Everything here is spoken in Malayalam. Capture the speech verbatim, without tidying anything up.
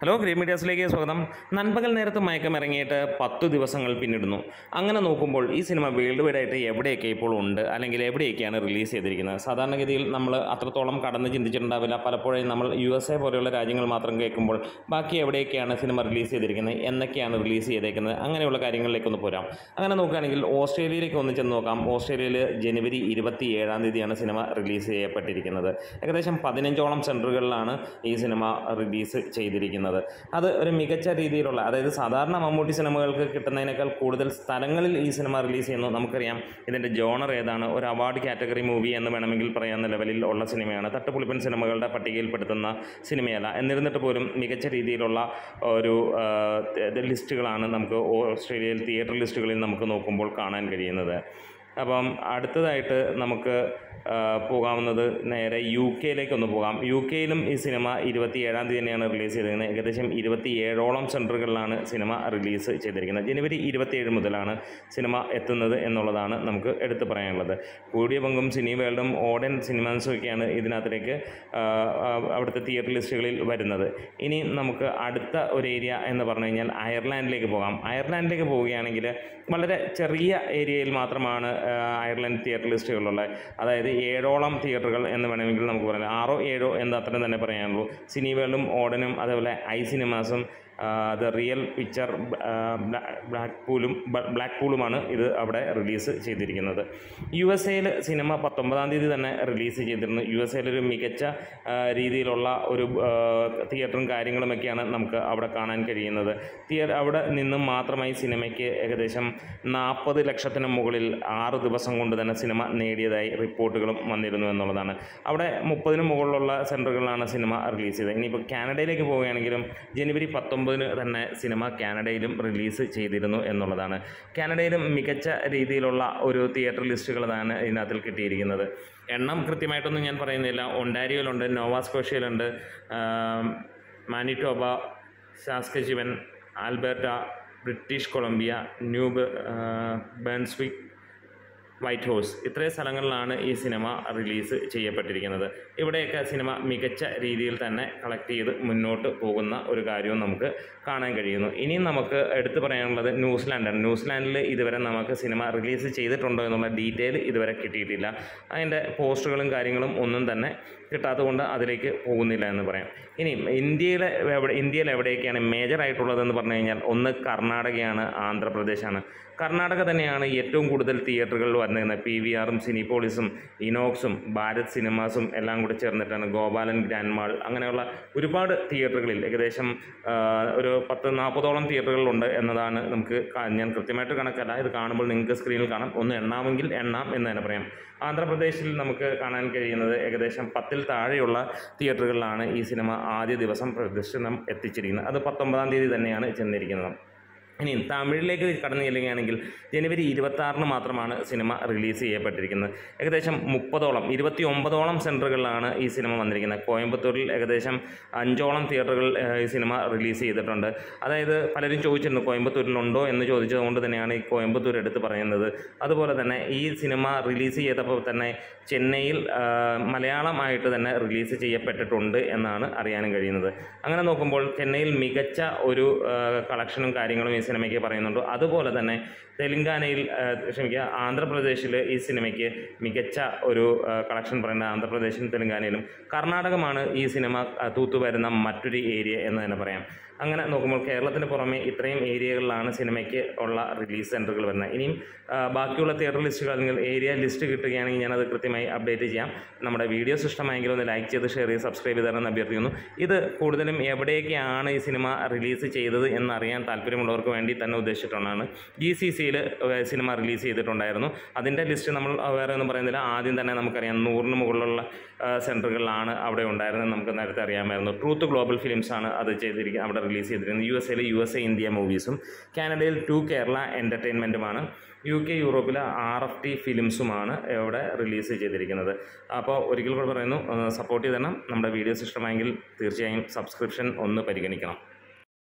Hello, Grape Media. Nanpakal Nerathu Mayakkam Erangiyittu ten ദിവസങ്ങൾ പിന്നിടുന്നു. അങ്ങനെ നോക്കുമ്പോൾ ഈ സിനിമ വേൾഡ് വൈഡ് ആയിട്ട് എവിടെയൊക്കെ ഇപ്പോൾ ഉണ്ട് അല്ലെങ്കിൽ എവിടെയൊക്കെയാണ് റിലീസ് ചെയ്തിരിക്കുന്നത്. സാധാരണഗതിയിൽ നമ്മൾ അത്രത്തോളം കടന്ന് ചിന്തിച്ചിട്ടുണ്ടാവില്ല. പലപ്പോഴും നമ്മൾ യുഎസ്എ പോലെയുള്ള രാജ്യങ്ങൾ മാത്രം കേൾക്കുമ്പോൾ ബാക്കി എവിടെയൊക്കെയാണ് സിനിമ റിലീസ് ചെയ്തിരിക്കുന്നത്, എന്നൊക്കെയാണ് റിലീസ് ചെയ്തേക്കുന്നത്, അങ്ങനെയുള്ള കാര്യങ്ങളിലേക്ക് ഒന്ന് പോരാം. അങ്ങനെ നോക്കുകയാണെങ്കിൽ ഓസ്ട്രേലിയയിലേക്ക് ഒന്ന് ചെന്ന് നോക്കാം. ഓസ്ട്രേലിയയിൽ ജനുവരി ഇരുപത്തി ഏഴാം തീയതിയാണ് സിനിമ റിലീസ് ചെയ്യപ്പെട്ടിരിക്കുന്നത്. ഏകദേശം പതിനഞ്ചോളം സെൻറ്ററുകളിലാണ് ഈ സിനിമ റിലീസ് ചെയ്തിരിക്കുന്നത്. അത് ഒരു മികച്ച രീതിയിലുള്ള, അതായത് സാധാരണ മമ്മൂട്ടി സിനിമകൾക്ക് കിട്ടുന്നതിനേക്കാൾ കൂടുതൽ സ്ഥലങ്ങളിൽ ഈ സിനിമ റിലീസ് ചെയ്യുന്നു. നമുക്കറിയാം ഇതിൻ്റെ ജോണർ ഏതാണ്, ഒരു അവാർഡ് കാറ്റഗറി മൂവി എന്ന് വേണമെങ്കിൽ പറയാവുന്ന ലെവലിൽ ഉള്ള സിനിമയാണ്. തട്ടുപൊളിപ്പൻ സിനിമകളുടെ പട്ടികയിൽപ്പെടുത്തുന്ന സിനിമയല്ല. എന്നിരുന്നിട്ട് പോലും മികച്ച രീതിയിലുള്ള ഒരു ലിസ്റ്റുകളാണ് നമുക്ക് ഓസ്ട്രേലിയയിൽ തിയേറ്റർ ലിസ്റ്റുകളിൽ നമുക്ക് നോക്കുമ്പോൾ കാണാൻ കഴിയുന്നത്. അപ്പം അടുത്തതായിട്ട് നമുക്ക് പോകാവുന്നത് നേരെ യു കെയിലേക്ക് ഒന്ന് പോകാം. യു കെയിലും ഈ സിനിമ ഇരുപത്തി ഏഴാം തീയതി തന്നെയാണ് റിലീസ് ചെയ്തിരിക്കുന്നത്. ഏകദേശം ഇരുപത്തി ഏഴോളം സെൻറ്ററുകളിലാണ് സിനിമ റിലീസ് ചെയ്തിരിക്കുന്നത്. ജനുവരി ഇരുപത്തിയേഴ് മുതലാണ് സിനിമ എത്തുന്നത് എന്നുള്ളതാണ് നമുക്ക് എടുത്തു പറയാനുള്ളത്. കൂടിയ പങ്കും സിനി വേൾഡും ഓഡൻ സിനിമാസും ഒക്കെയാണ് ഇതിനകത്തേക്ക് അവിടുത്തെ തിയേറ്റർ ലിസ്റ്റുകളിൽ വരുന്നത്. ഇനി നമുക്ക് അടുത്ത ഒരു ഏരിയ എന്ന് പറഞ്ഞു കഴിഞ്ഞാൽ അയർലാൻഡിലേക്ക് പോകാം. അയർലാൻഡിലേക്ക് പോവുകയാണെങ്കിൽ വളരെ ചെറിയ ഏരിയയിൽ മാത്രമാണ് അയർലൻഡ് തിയേറ്റർ ലിസ്റ്റുകളുള്ളത്. അതായത് ഏഴോളം തിയേറ്ററുകൾ എന്ന് വേണമെങ്കിൽ നമുക്ക് പറയാം. ആറോ ഏഴോ എന്ന് അത്രയും തന്നെ പറയാനുള്ളൂ. സിനി വേൾഡും ഓഡനും അതേപോലെ ഐ സിനിമാസും ദ റിയൽ പിക്ചർ ബ്ലാക്ക് പൂളും ബ്ലാക്ക് പൂളുമാണ് ഇത് അവിടെ റിലീസ് ചെയ്തിരിക്കുന്നത്. യു എസ് എയിൽ സിനിമ പത്തൊമ്പതാം തീയതി തന്നെ റിലീസ് ചെയ്തിരുന്നു. യു എസ് എയിലൊരു മികച്ച രീതിയിലുള്ള ഒരു തിയേറ്ററും കാര്യങ്ങളുമൊക്കെയാണ് നമുക്ക് അവിടെ കാണാൻ കഴിയുന്നത്. തിയേറ്റർ അവിടെ നിന്നും മാത്രമായി സിനിമയ്ക്ക് ഏകദേശം നാൽപ്പത് ലക്ഷത്തിന് മുകളിൽ ആറ് ദിവസം കൊണ്ട് തന്നെ സിനിമ നേടിയതായി റിപ്പോർട്ടുകളും വന്നിരുന്നു എന്നുള്ളതാണ്. അവിടെ മുപ്പതിന് മുകളിലുള്ള സെൻറ്ററുകളിലാണ് സിനിമ റിലീസ് ചെയ്തത്. ഇനിയിപ്പോൾ കാനഡയിലേക്ക് പോവുകയാണെങ്കിലും ജനുവരി പത്തൊമ്പത് തന്നെ സിനിമ കാനഡയിലും റിലീസ് ചെയ്തിരുന്നു എന്നുള്ളതാണ്. കാനഡയിലും മികച്ച രീതിയിലുള്ള ഒരു തിയേറ്റർ ലിസ്റ്റുകൾ തന്നെ ഇതിനകത്തിൽ കിട്ടിയിരിക്കുന്നത്. എണ്ണം കൃത്യമായിട്ടൊന്നും ഞാൻ പറയുന്നില്ല. ഒണ്ടാരിയോയിലുണ്ട്, നോവാസ്കോഷ്യയിലുണ്ട്, Manitoba, Saskatchewan, Alberta, British Columbia, New Brunswick, White House, ഇത്രയും സ്ഥലങ്ങളിലാണ് ഈ സിനിമ റിലീസ് ചെയ്യപ്പെട്ടിരിക്കുന്നത്. ഇവിടെയൊക്കെ സിനിമ മികച്ച രീതിയിൽ തന്നെ കളക്ട് ചെയ്ത് മുന്നോട്ട് പോകുന്ന ഒരു കാര്യവും നമുക്ക് കാണാൻ കഴിയുന്നു. ഇനി നമുക്ക് എടുത്തു പറയാനുള്ളത് ന്യൂസിലാൻഡാണ്. ന്യൂസിലാൻഡിൽ ഇതുവരെ നമുക്ക് സിനിമ റിലീസ് ചെയ്തിട്ടുണ്ടോ എന്നുള്ള ഡീറ്റെയിൽ ഇതുവരെ കിട്ടിയിട്ടില്ല. അതിൻ്റെ പോസ്റ്ററുകളും കാര്യങ്ങളും ഒന്നും തന്നെ കിട്ടാത്തതുകൊണ്ട് അതിലേക്ക് പോകുന്നില്ല എന്ന് പറയാം. ഇനി ഇന്ത്യയിലെ ഇന്ത്യയിൽ എവിടെയൊക്കെയാണ് മേജറായിട്ടുള്ളതെന്ന് പറഞ്ഞു കഴിഞ്ഞാൽ ഒന്ന് കർണാടകയാണ്, ആന്ധ്രാപ്രദേശാണ്. കർണാടക തന്നെയാണ് ഏറ്റവും കൂടുതൽ തിയേറ്ററുകളിൽ വരുന്നത്. പി വി ആറും സിനിപോളിസും ഇനോക്സും ഭാരത് സിനിമാസും എല്ലാം കൂടെ ചേർന്നിട്ടാണ് ഗോപാലൻ ഗ്രാൻഡ് മാൾ, അങ്ങനെയുള്ള ഒരുപാട് തിയേറ്ററുകളിൽ ഏകദേശം ഒരു പത്ത് നാൽപ്പതോളം തിയേറ്ററുകളുണ്ട് എന്നതാണ് നമുക്ക്. ഞാൻ കൃത്യമായിട്ട് കണക്കല്ല, ഇത് കാണുമ്പോൾ നിങ്ങൾക്ക് സ്ക്രീനിൽ കാണാം. ഒന്ന് എണ്ണാമെങ്കിൽ എണ്ണാം എന്ന് തന്നെ പറയാം. ആന്ധ്രാപ്രദേശിൽ നമുക്ക് കാണാൻ കഴിയുന്നത് ഏകദേശം പത്തിൽ താഴെയുള്ള തിയേറ്ററുകളിലാണ് ഈ സിനിമ ആദ്യ ദിവസം പ്രദർശനം എത്തിച്ചിരിക്കുന്നത്. അത് പത്തൊമ്പതാം തീയതി തന്നെയാണ് ചെന്നിരിക്കുന്നത്. ഇനി തമിഴിലേക്ക് കടന്നു ചെല്ലുകയാണെങ്കിൽ ജനുവരി ഇരുപത്തി ആറിന് മാത്രമാണ് സിനിമ റിലീസ് ചെയ്യപ്പെട്ടിരിക്കുന്നത്. ഏകദേശം മുപ്പതോളം ഇരുപത്തി ഒമ്പതോളം സെൻറ്ററുകളിലാണ് ഈ സിനിമ വന്നിരിക്കുന്നത്. കോയമ്പത്തൂരിൽ ഏകദേശം അഞ്ചോളം തിയേറ്ററുകൾ ഈ സിനിമ റിലീസ് ചെയ്തിട്ടുണ്ട്. അതായത് പലരും ചോദിച്ചിരുന്നു കോയമ്പത്തൂരിലുണ്ടോ എന്ന്. ചോദിച്ചതുകൊണ്ട് തന്നെയാണ് ഈ കോയമ്പത്തൂർ എടുത്ത് പറയുന്നത്. അതുപോലെ തന്നെ ഈ സിനിമ റിലീസ് ചെയ്തപ്പോൾ തന്നെ ചെന്നൈയിൽ മലയാളമായിട്ട് തന്നെ റിലീസ് ചെയ്യപ്പെട്ടിട്ടുണ്ട് എന്നാണ് അറിയാനും കഴിയുന്നത്. അങ്ങനെ നോക്കുമ്പോൾ ചെന്നൈയിൽ മികച്ച ഒരു കളക്ഷനും കാര്യങ്ങളും ഈ സിനിമയ്ക്ക് പറയുന്നുണ്ട്. അതുപോലെ തന്നെ തെലുങ്കാനയിൽ ക്ഷമിക്കുക ആന്ധ്രാപ്രദേശിൽ ഈ സിനിമയ്ക്ക് മികച്ച ഒരു കളക്ഷൻ പറയുന്നത് ആന്ധ്രാപ്രദേശിലും തെലുങ്കാനയിലും. കർണാടകമാണ് ഈ സിനിമ തൂത്തുവരുന്ന മറ്റൊരു ഏരിയ എന്ന് തന്നെ പറയാം. അങ്ങനെ നോക്കുമ്പോൾ കേരളത്തിന് പുറമെ ഇത്രയും ഏരിയകളിലാണ് സിനിമയ്ക്ക് ഉള്ള റിലീസ് സെൻറ്ററുകൾ വരുന്നത്. ഇനിയും ബാക്കിയുള്ള തിയേറ്റർ ലിസ്റ്റുകൾ അല്ലെങ്കിൽ ഏരിയ ലിസ്റ്റ് കിട്ടുകയാണെങ്കിൽ ഞാനത് കൃത്യമായി അപ്ഡേറ്റ് ചെയ്യാം. നമ്മുടെ വീഡിയോ ഇഷ്ടമായെങ്കിലും ഒന്ന് ലൈക്ക് ചെയ്ത് ഷെയർ ചെയ്ത് സബ്സ്ക്രൈബ് ചെയ്താണെന്ന് അഭ്യർത്ഥിക്കുന്നു. ഇത് കൂടുതലും എവിടെയൊക്കെയാണ് ഈ സിനിമ റിലീസ് ചെയ്തത് എന്നറിയാൻ താല്പര്യമുള്ളവർക്ക് വേണ്ടി തന്നെ ഉദ്ദേശിച്ചിട്ടുള്ളതാണ്. ജി സി സിയിൽ സിനിമ റിലീസ് ചെയ്തിട്ടുണ്ടായിരുന്നു. അതിൻ്റെ ലിസ്റ്റ് നമ്മൾ വേറെ ഒന്നും പറയുന്നില്ല. ആദ്യം തന്നെ നമുക്കറിയാം നൂറിന് മുകളിലുള്ള സെൻറ്ററുകളിലാണ് അവിടെ ഉണ്ടായിരുന്നത്. നമുക്ക് നേരത്തെ അറിയാമായിരുന്നു. ട്രൂത്ത് ഗ്ലോബൽ ഫിലിംസാണ് അത് ചെയ്തിരിക്കുന്നത്, അവിടെ റിലീസ് ചെയ്തിരിക്കുന്നത്. യു എസ് എയിൽ യു എസ് എ ഇന്ത്യ മൂവീസും കാനഡയിൽ ടു കേരള എൻ്റർടൈൻമെൻറ്റുമാണ്. യു കെ യൂറോപ്പിലെ ആർ എഫ് ടി ഫിലിംസുമാണ് ഇവിടെ റിലീസ് ചെയ്തിരിക്കുന്നത്. അപ്പോൾ ഒരിക്കൽ കൂടെ പറയുന്നു, സപ്പോർട്ട് ചെയ്യണം. നമ്മുടെ വീഡിയോസ് ഇഷ്ടമായെങ്കിൽ തീർച്ചയായും സബ്സ്ക്രിപ്ഷൻ ഒന്ന് പരിഗണിക്കണം.